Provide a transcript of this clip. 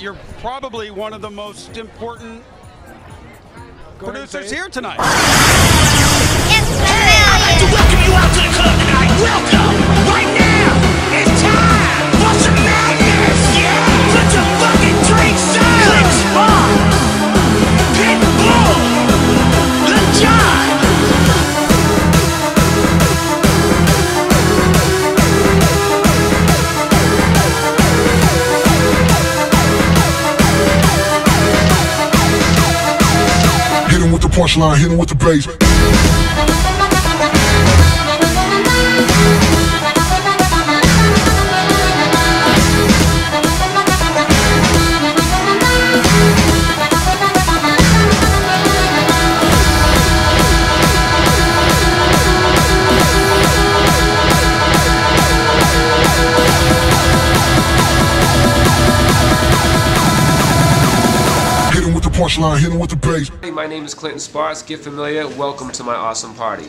You're probably one of the most important producers here tonight. It's the hey, I'd like to welcome you out to the club tonight. Welcome right now. It's time for some madness. Yeah. Put your fucking drinks down. Clinton Sparks, Pitbull, Lil Jon. Punchline, hit him with the bass. Punchline, hit him with the bass. Hey, my name is Clinton Sparks. Get familiar. Welcome to my awesome party.